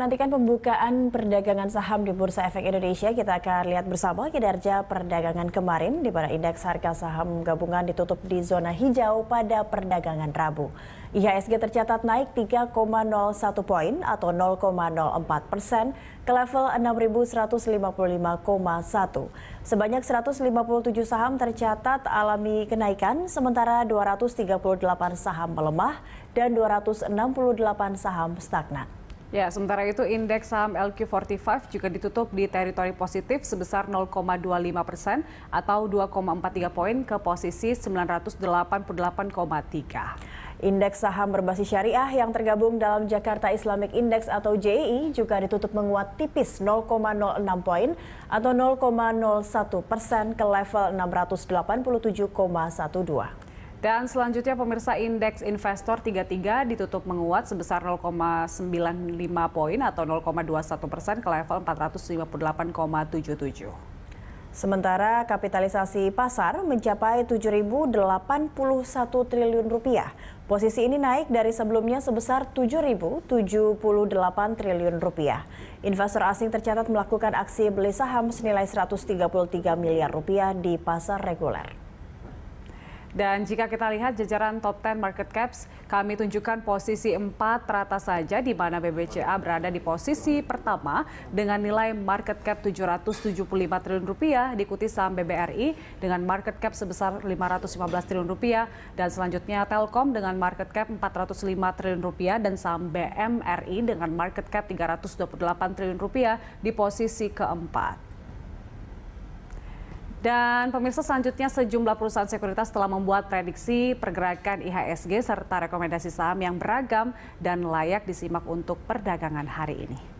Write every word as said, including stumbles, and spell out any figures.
Nantikan pembukaan perdagangan saham di Bursa Efek Indonesia. Kita akan lihat bersama kinerja perdagangan kemarin di mana indeks harga saham gabungan ditutup di zona hijau pada perdagangan Rabu. I H S G tercatat naik tiga koma nol satu poin atau nol koma nol empat persen ke level enam ribu seratus lima puluh lima koma satu. Sebanyak seratus lima puluh tujuh saham tercatat alami kenaikan, sementara dua ratus tiga puluh delapan saham melemah dan dua ratus enam puluh delapan saham stagnan. Ya, sementara itu indeks saham L Q empat puluh lima juga ditutup di teritori positif sebesar nol koma dua lima persen atau dua koma empat tiga poin ke posisi sembilan ratus delapan puluh delapan koma tiga. Indeks saham berbasis syariah yang tergabung dalam Jakarta Islamic Index atau J I I juga ditutup menguat tipis nol koma nol enam poin atau nol koma nol satu persen ke level enam ratus delapan puluh tujuh koma satu dua. Dan selanjutnya pemirsa, indeks investor tiga puluh tiga ditutup menguat sebesar nol koma sembilan lima poin atau nol koma dua satu persen ke level empat ratus lima puluh delapan koma tujuh tujuh. Sementara kapitalisasi pasar mencapai tujuh ribu delapan puluh satu triliun rupiah. Posisi ini naik dari sebelumnya sebesar tujuh ribu tujuh puluh delapan triliun rupiah. Investor asing tercatat melakukan aksi beli saham senilai seratus tiga puluh tiga miliar rupiah di pasar reguler. Dan jika kita lihat jajaran top sepuluh market caps, kami tunjukkan posisi empat teratas saja di mana B B C A berada di posisi pertama dengan nilai market cap tujuh ratus tujuh puluh lima triliun rupiah, diikuti saham B B R I dengan market cap sebesar lima ratus lima belas triliun rupiah, dan selanjutnya Telkom dengan market cap empat ratus lima triliun rupiah dan saham B M R I dengan market cap tiga ratus dua puluh delapan triliun rupiah di posisi keempat. Dan pemirsa, selanjutnya sejumlah perusahaan sekuritas telah membuat prediksi pergerakan I H S G serta rekomendasi saham yang beragam dan layak disimak untuk perdagangan hari ini.